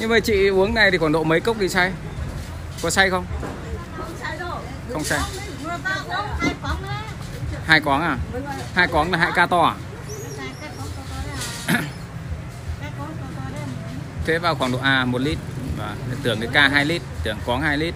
Nhưng mà chị uống này thì khoảng độ mấy cốc thì say? Có say không? Không say đâu. Không say. 2 quáng à? 2 quáng là 2 ca to à? Thế vào khoảng độ 1 lít. Và tưởng cái ca 2 lít, tưởng quáng 2 lít.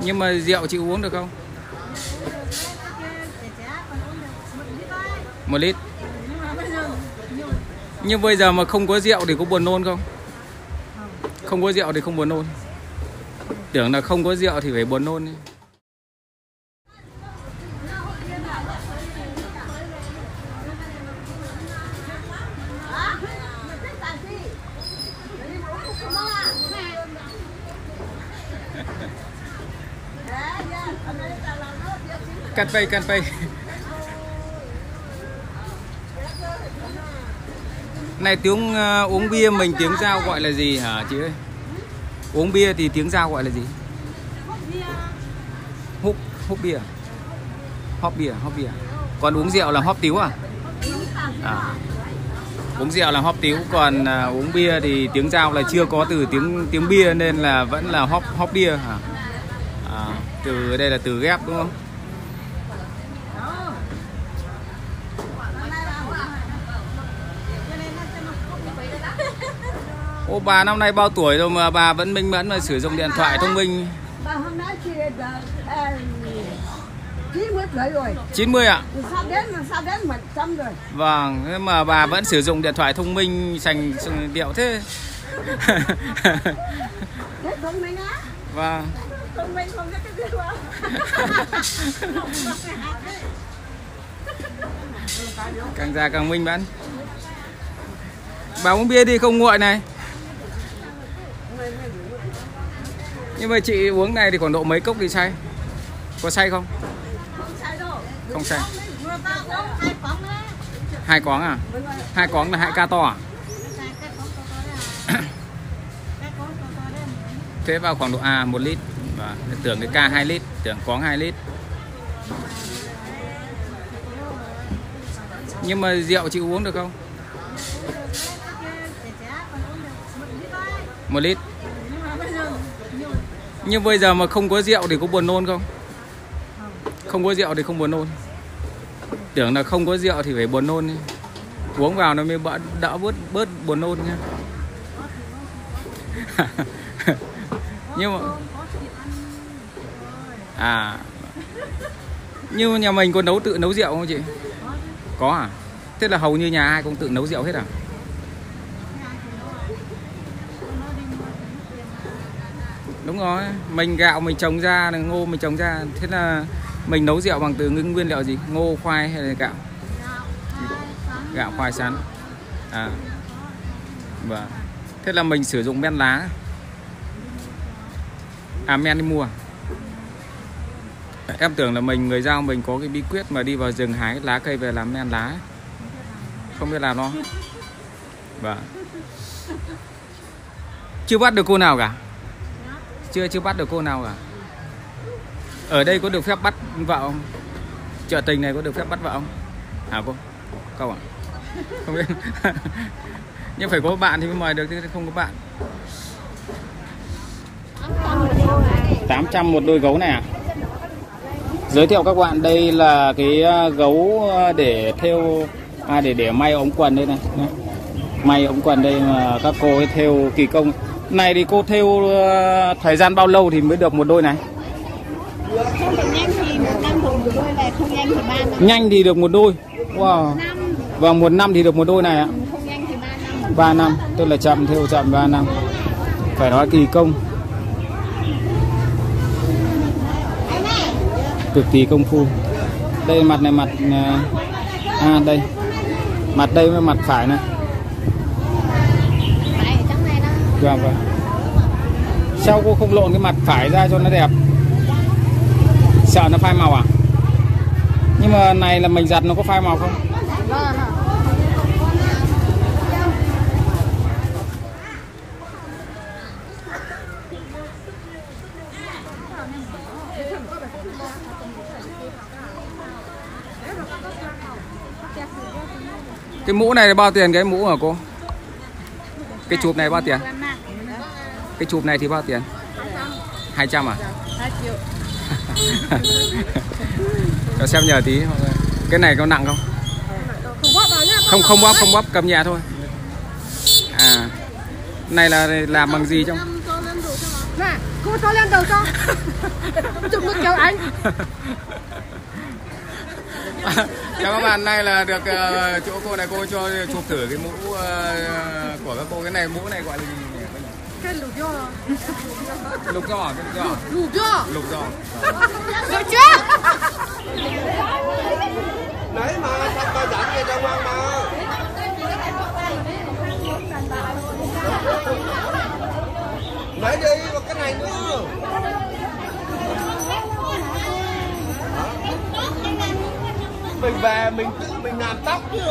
Nhưng mà rượu chị uống được không? 1 lít. Nhưng bây giờ mà không có rượu thì có buồn nôn không? Không có rượu thì không buồn nôn. Tưởng là không có rượu thì phải buồn nôn. Cắt vây. Này tiếng uống bia mình tiếng Dao gọi là gì hả chị ơi? Uống bia thì tiếng Dao gọi là gì? Húp bia. Hóp bia. Còn uống rượu là hóp tíu à? Uống rượu là hóp tíu, còn uống bia thì tiếng Dao là chưa có từ tiếng bia nên là vẫn là hóp bia hả? Từ đây là từ ghép đúng không? Ô, bà năm nay bao tuổi rồi mà bà vẫn minh mẫn mà sử dụng điện thoại thông minh? Bà hôm nay thì 90 tuổi rồi. 90 ạ? Sao đến 100 rồi. Vâng, nhưng mà bà vẫn sử dụng điện thoại thông minh sành điệu thế. Thế thông minh á? Vâng. Thông minh không biết cái gì không? Càng già càng minh mẫn. Bà uống bia đi không nguội này. Nhưng mà chị uống này thì khoảng độ mấy cốc thì say? Có say không? Không say đâu. Không say. 2 quáng à? 2 quáng là 2 ca to à? Thế vào khoảng độ 1 lít. Và tưởng cái ca 2 lít, tưởng quáng 2 lít. Nhưng mà rượu chị uống được không? 1 lít. Nhưng bây giờ mà không có rượu thì có buồn nôn không? Không có rượu thì không buồn nôn. Tưởng là không có rượu thì phải buồn nôn đi. Uống vào nó mới đỡ bớt buồn nôn nha. Nhưng mà như nhà mình có tự nấu rượu không chị? Có à? Thế là hầu như nhà ai cũng tự nấu rượu hết à? Đúng rồi, mình gạo mình trồng ra, ngô mình trồng ra. Thế là mình nấu rượu bằng từ nguyên liệu gì? Ngô, khoai hay là gạo? Gạo, khoai, sắn. Vâng. Thế là mình sử dụng men lá. Men đi mua. Em tưởng là mình người Dao mình có cái bí quyết mà đi vào rừng hái lá cây về làm men lá. Không biết làm nó. Vâng. Chưa bắt được cô nào cả. Chưa bắt được cô nào cả. Ở đây có được phép bắt vợ không? Chợ Tình này có được phép bắt vợ không? Hả cô? Câu ạ? Không biết. Nhưng phải có bạn thì mới mời được, chứ không có bạn. 800 một đôi gấu này à? Giới thiệu các bạn, đây là cái gấu để thêu để may ống quần đây này. May ống quần đây mà các cô ấy thêu kỳ công. Này thì cô thêu thời gian bao lâu thì mới được một đôi này? Không được nhanh thì 1 năm được một đôi này, không nhanh thì 3 năm. Nhanh thì được một đôi. Wow. Và 1 năm thì được một đôi này ạ. Không nhanh thì 3 năm. 3 năm, tức là chậm thêu chậm 3 năm. Phải nói kỳ công. Cực kỳ công phu. Đây mặt này mặt đây. Mặt đây với mặt phải này. Vâng, vâng. Sao cô không lộn cái mặt phải ra cho nó đẹp? Sợ nó phai màu à? Nhưng mà này là mình giặt nó có phai màu không? Cái mũ này bao tiền cái mũ hả cô? Cái chụp này bao tiền? Cái chụp này thì bao tiền? 200 à? 2 triệu. Cho xem nhờ tí. Cái này có nặng không? Không bóp, cầm nhẹ thôi. À, này là làm bằng gì trong? Nè, cô cho lên đầu cho. Chụp được kiểu anh. Chào các bạn, nay là được chỗ cô này, cô cho chụp thử cái mũ của các cô. Cái này mũ này gọi là gì? Cái lục giò. Lục giò, cái lục giò. Lục giò. Lục giò. Được chưa? Đấy mà, sao tao dán kia cho ngoan mà. Lấy đi, còn cái này nữa. Mình về mình tự mình làm tóc chứ.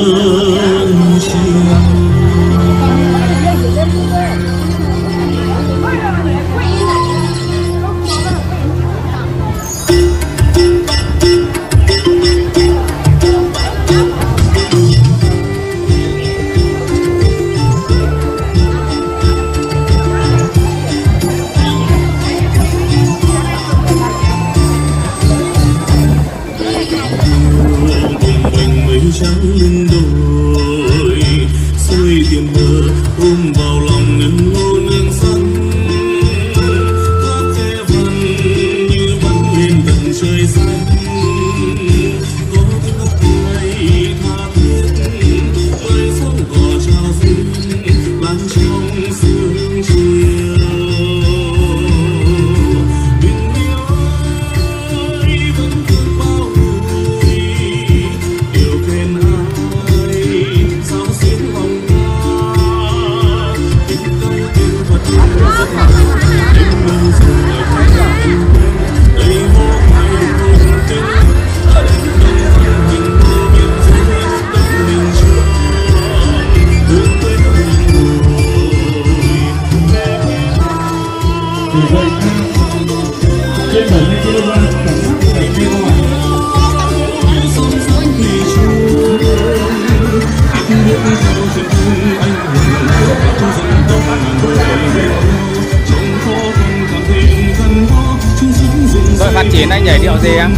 Rồi phát triển anh nhảy điệu gì em?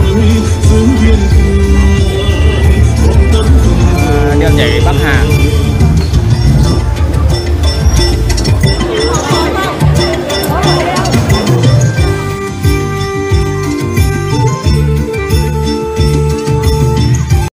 Điệu nhảy Bắc Hà.